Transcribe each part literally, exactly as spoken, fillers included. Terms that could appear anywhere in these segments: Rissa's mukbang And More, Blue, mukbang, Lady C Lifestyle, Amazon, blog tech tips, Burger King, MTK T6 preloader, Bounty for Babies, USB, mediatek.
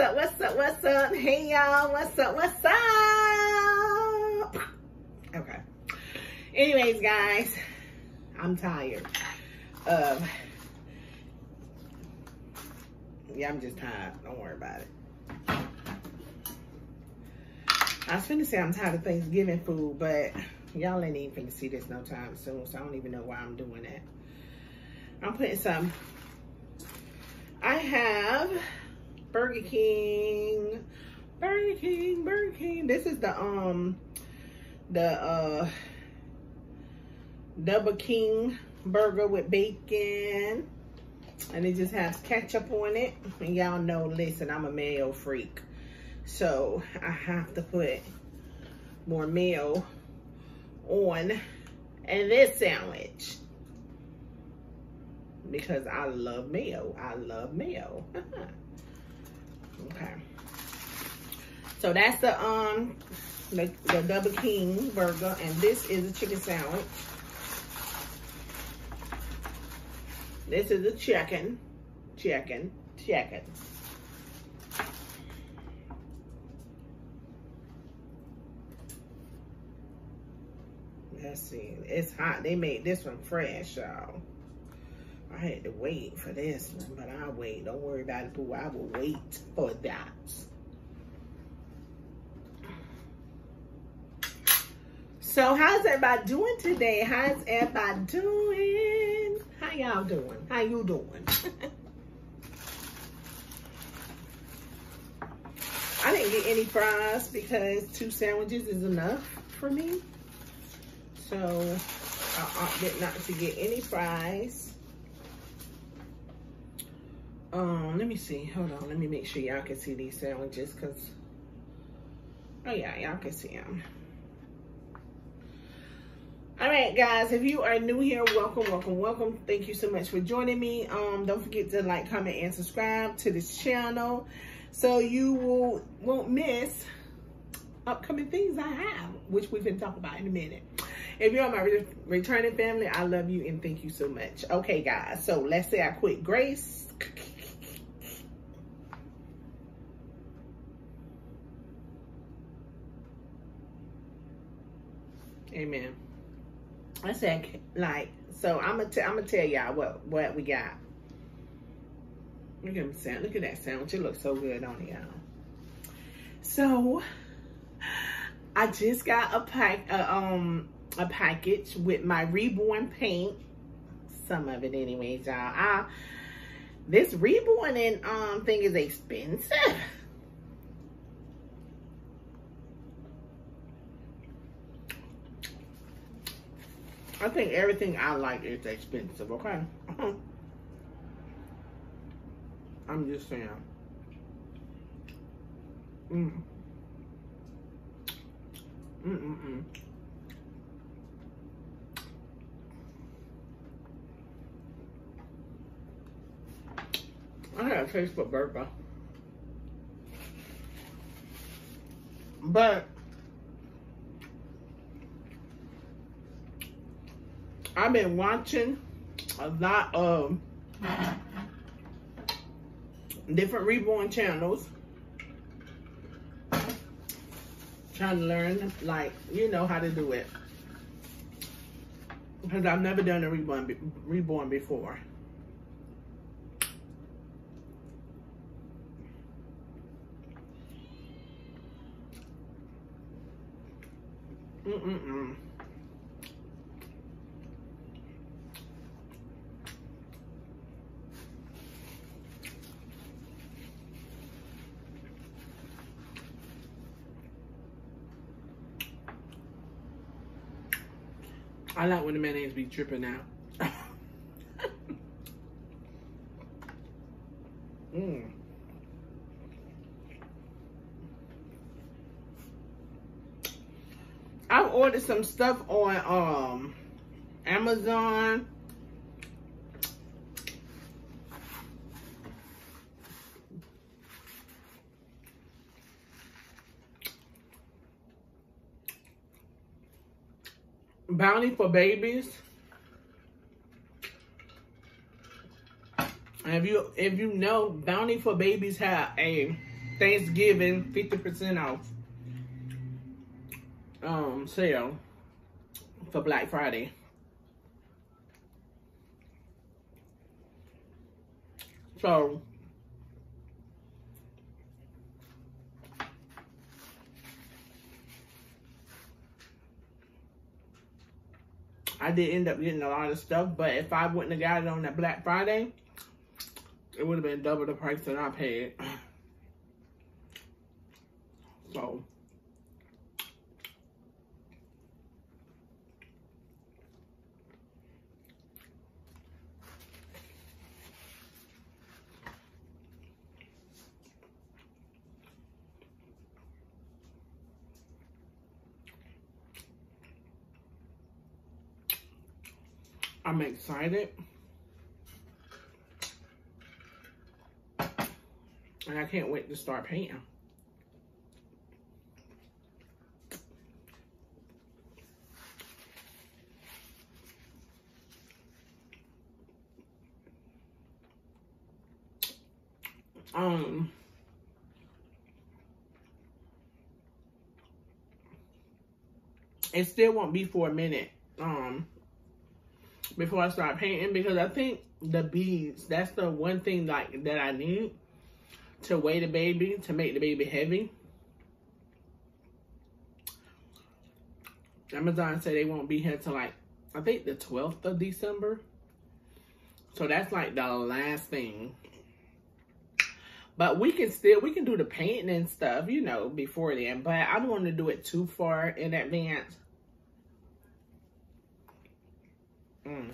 up, what's up, what's up? Hey y'all, what's up, what's up? Okay. Anyways, guys, I'm tired. Um, yeah, I'm just tired. Don't worry about it. I was finna say I'm tired of Thanksgiving food, but y'all ain't even finna see this no time soon, so I don't even know why I'm doing that. I'm putting some. I have Burger King, Burger King, Burger King. This is the um, the uh, double king burger with bacon, and it just has ketchup on it. And y'all know, listen, I'm a mayo freak, so I have to put more mayo on in this sandwich. Because I love mayo. I love mayo. Okay. So that's the um the, the double king burger, and this is a chicken sandwich. This is a chicken, chicken, chicken. Let's see. It's hot. They made this one fresh, y'all. I had to wait for this one, but I'll wait. Don't worry about it, boo. I will wait for that. So how's everybody doing today? How's everybody doing? How y'all doing? How you doing? I didn't get any fries because two sandwiches is enough for me. So I opted not to get any fries. Um, let me see. Hold on. Let me make sure y'all can see these sandwiches, because, oh yeah, y'all can see them. All right, guys, if you are new here, welcome, welcome, welcome. Thank you so much for joining me. Um, don't forget to like, comment, and subscribe to this channel so you will, won't miss upcoming things I have, which we've been talking about in a minute. If you're my re returning family, I love you and thank you so much. Okay, guys, so let's say I quit grace. Amen. I said, like, so I'm gonna I'm gonna tell y'all what what we got. Look at him sound. Look at that sandwich. It looks so good on y'all. So I just got a pack uh, um a package with my reborn paint. Some of it, anyways, y'all. I this reborn and um thing is expensive. I think everything I like is expensive, okay? I'm just saying. Mm. Mm-mm-mm. I had a taste for burger. But I've been watching a lot of different reborn channels, trying to learn, like, you know, how to do it, because I've never done a reborn reborn before. Mm mm mm. I like when the mayonnaise be dripping out. mm. I've ordered some stuff on um, Amazon. Bounty for Babies. And if you if you know, Bounty for Babies have a Thanksgiving fifty percent off um sale for Black Friday. So I did end up getting a lot of stuff, but if I wouldn't have got it on that Black Friday, it would have been double the price that I paid. So I'm excited, and I can't wait to start painting. Um, it still won't be for a minute. Um. Before I start painting, because I think the beads, that's the one thing like that I need to weigh the baby, to make the baby heavy. Amazon said they won't be here till like, I think the twelfth of December. So that's like the last thing. But we can still, we can do the painting and stuff, you know, before then. But I don't want to do it too far in advance. Mm.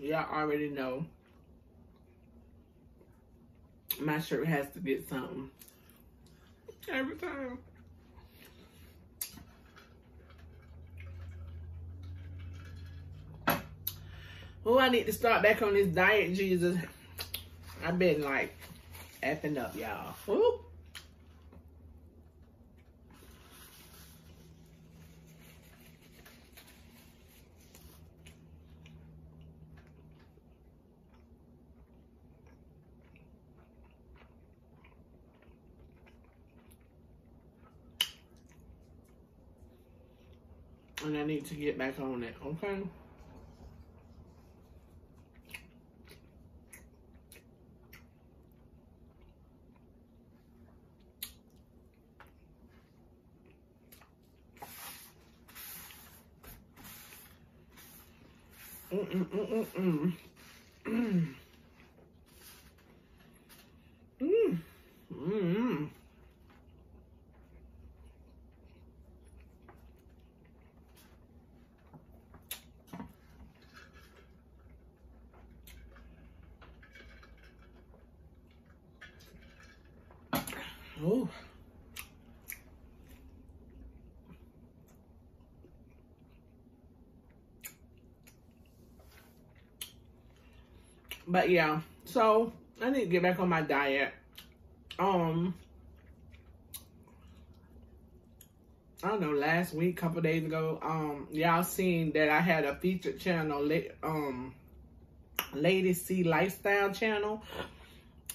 Y'all already know my shirt has to get something every time. Oh, I need to start back on this diet, Jesus. I've been like effing up, y'all. Ooh. And I need to get back on it, okay? Mm mm mm mm. Mm. Mm. Oh. But yeah, so I need to get back on my diet. Um, I don't know, last week, couple days ago, um, y'all seen that I had a featured channel, um, Lady C Lifestyle channel.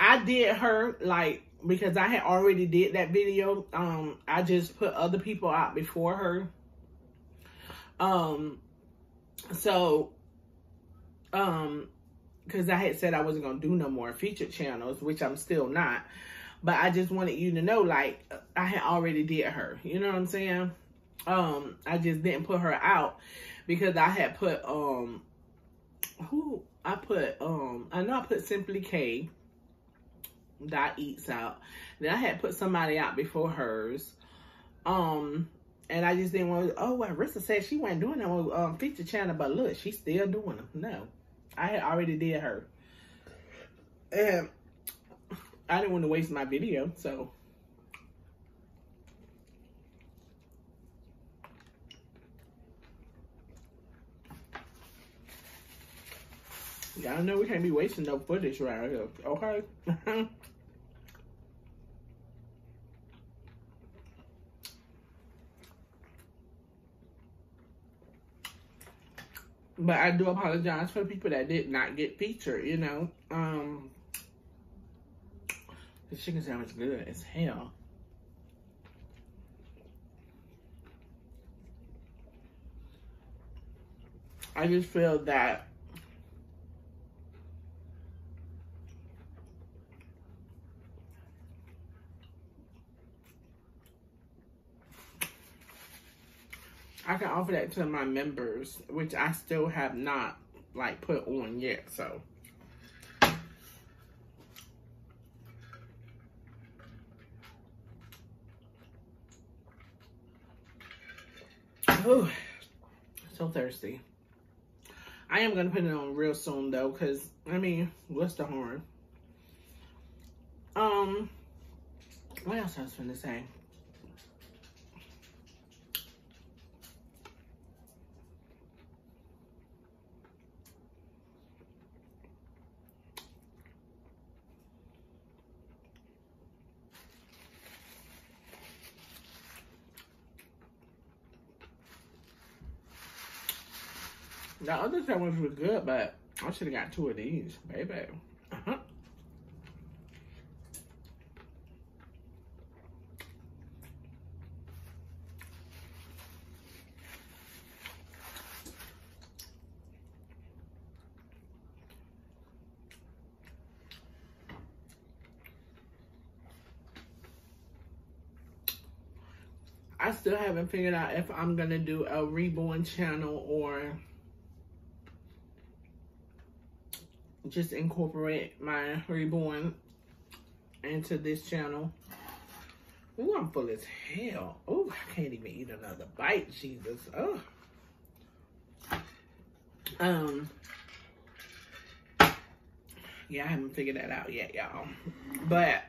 I did her, like, because I had already did that video. Um, I just put other people out before her. Um, so, um... because I had said I wasn't going to do no more featured channels, which I'm still not. But I just wanted you to know, like, I had already did her. You know what I'm saying? Um, I just didn't put her out because I had put, um, who? I put, um, I know I put Simply K dot Eats out. Then I had put somebody out before hers. Um, and I just didn't want to, oh, well, Rissa said she wasn't doing no um, feature channel, but look, she's still doing them. No. I had already did her. And I didn't want to waste my video, so. Y'all know we can't be wasting no footage right here, okay? But I do apologize for the people that did not get featured, you know. Um, the chicken sandwich is good as hell. I just feel that I can offer that to my members, which I still have not like put on yet, so. Oh, so thirsty. I am gonna put it on real soon though, cause I mean, what's the harm? Um, what else I was gonna say? The other sandwiches were good, but I should have got two of these, baby. Uh-huh. I still haven't figured out if I'm gonna do a reborn channel or just incorporate my reborn into this channel. Ooh, I'm full as hell. Ooh, I can't even eat another bite, Jesus. Oh. Um. Yeah, I haven't figured that out yet, y'all. But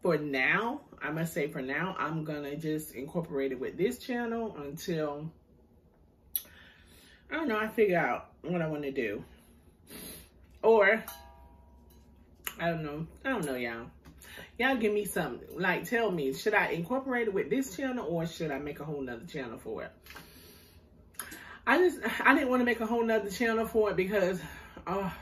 for now, I must say for now, I'm gonna just incorporate it with this channel until, I don't know, I figure out what I want to do. Or, I don't know. I don't know, y'all. Y'all give me something. Like, tell me, should I incorporate it with this channel or should I make a whole nother channel for it? I just, I didn't want to make a whole nother channel for it because, oh,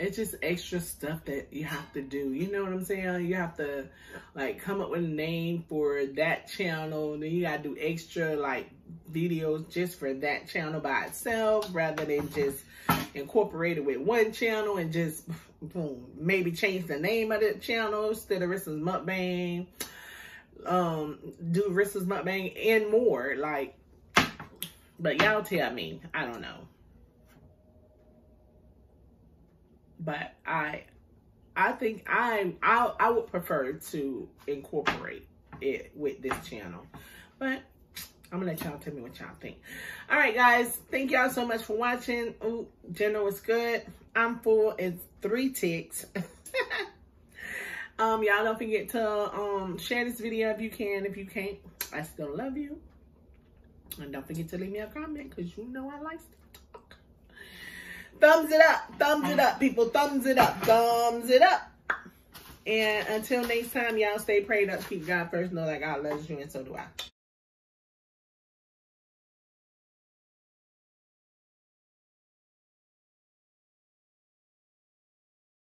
it's just extra stuff that you have to do. You know what I'm saying? You have to, like, come up with a name for that channel. Then you got to do extra, like, videos just for that channel by itself rather than just incorporate it with one channel and just boom, maybe change the name of the channel instead of Rissa's Mukbang. Um, do Rissa's Mukbang and more. Like, but y'all tell me. I don't know. But I, I think I, I, I would prefer to incorporate it with this channel. But I'm going to let y'all tell me what y'all think. All right, guys. Thank y'all so much for watching. Ooh, Jenna was good. I'm full. It's three ticks. um, y'all don't forget to um share this video if you can. If you can't, I still love you. And don't forget to leave me a comment because you know I like to talk. Thumbs it up. Thumbs it up, people. Thumbs it up. Thumbs it up. And until next time, y'all stay prayed up. Keep God first. Know that God loves you and so do I.